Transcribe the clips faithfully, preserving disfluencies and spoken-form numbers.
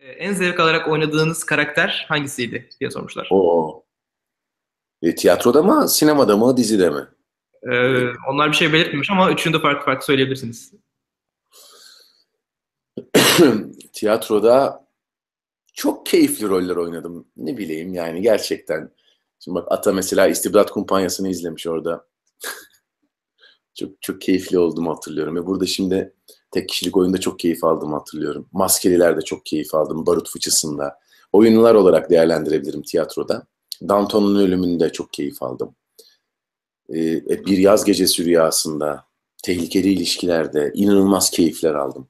En zevk alarak oynadığınız karakter hangisiydi diye sormuşlar. Oo. E, tiyatroda mı, sinemada mı, dizide mi? Ee, onlar bir şey belirtmemiş ama üçünü de farklı farklı söyleyebilirsiniz. Tiyatroda çok keyifli roller oynadım. Ne bileyim yani gerçekten. Şimdi bak Ata mesela İstibdat Kumpanyası'nı izlemiş orada. Çok çok keyifli olduğumu hatırlıyorum. Ve burada şimdi tek kişilik oyunda çok keyif aldığımı hatırlıyorum. Maskeliler'de çok keyif aldım. Barut Fıçısı'nda. Oyunlar olarak değerlendirebilirim tiyatroda. Danton'un ölümünde çok keyif aldım. Ee, bir yaz gecesi rüyasında, tehlikeli ilişkilerde inanılmaz keyifler aldım.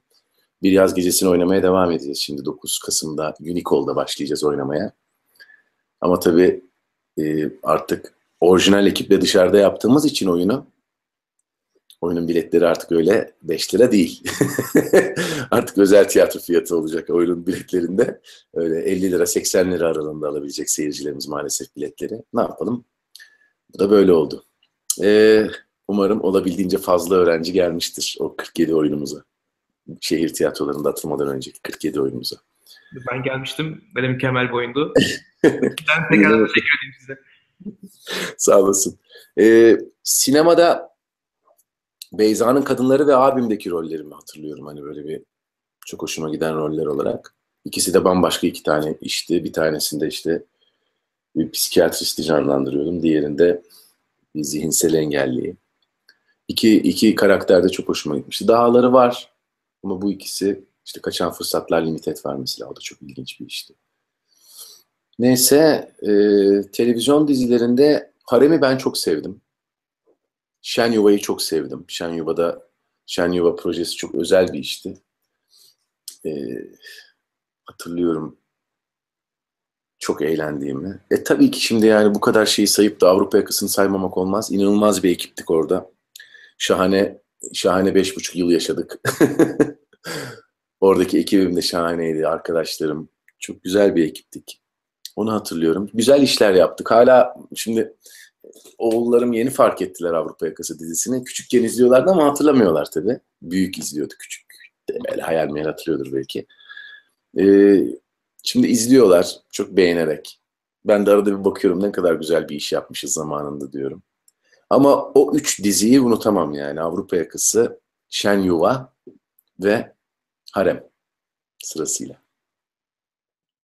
Bir yaz gecesini oynamaya devam edeceğiz. Şimdi dokuz Kasım'da Unicol'da başlayacağız oynamaya. Ama tabii e, artık orijinal ekiple dışarıda yaptığımız için oyunu, oyunun biletleri artık öyle beş lira değil. Artık özel tiyatro fiyatı olacak oyunun biletlerinde. Öyle elli lira, seksen lira aralığında alabilecek seyircilerimiz maalesef biletleri. Ne yapalım? Bu da böyle oldu. Ee, umarım olabildiğince fazla öğrenci gelmiştir o kırk yedi oyunumuza. Şehir tiyatrolarında atılmadan önceki kırk yedi oyunumuza. Ben gelmiştim. Böyle mükemmel bir oyundu. Ben tekrar teşekkür edeyim size. Sağ olasın. Ee, sinemada Beyza'nın Kadınları ve abimdeki rollerimi hatırlıyorum. Hani böyle bir çok hoşuma giden roller olarak. İkisi de bambaşka iki tane işti. Bir tanesinde işte bir psikiyatristi canlandırıyordum. Diğerinde bir zihinsel engelliyi. İki, iki karakter de çok hoşuma gitmişti. Dağları var ama bu ikisi işte Kaçan Fırsatlar Limited var mesela. O da çok ilginç bir işti. Neyse e, televizyon dizilerinde Harem'i ben çok sevdim. Şen Yuva'yı çok sevdim. Şen Yuva'da Şen Yuva projesi çok özel bir işti. E, hatırlıyorum çok eğlendiğimi. E tabii ki şimdi yani bu kadar şeyi sayıp da Avrupa Yakası'nı saymamak olmaz. İnanılmaz bir ekiptik orada. Şahane, şahane beş buçuk yıl yaşadık. Oradaki ekibim de şahaneydi, arkadaşlarım. Çok güzel bir ekiptik. Onu hatırlıyorum. Güzel işler yaptık. Hala şimdi oğullarım yeni fark ettiler Avrupa Yakası dizisini. Küçükken izliyorlardı ama hatırlamıyorlar tabii. Büyük izliyordu, küçük. Böyle hayal meyal hatırlıyordur belki. Ee, Şimdi izliyorlar çok beğenerek. Ben de arada bir bakıyorum ne kadar güzel bir iş yapmışız zamanında diyorum. Ama o üç diziyi unutamam yani. Avrupa Yakası, Şen Yuva ve Harem sırasıyla.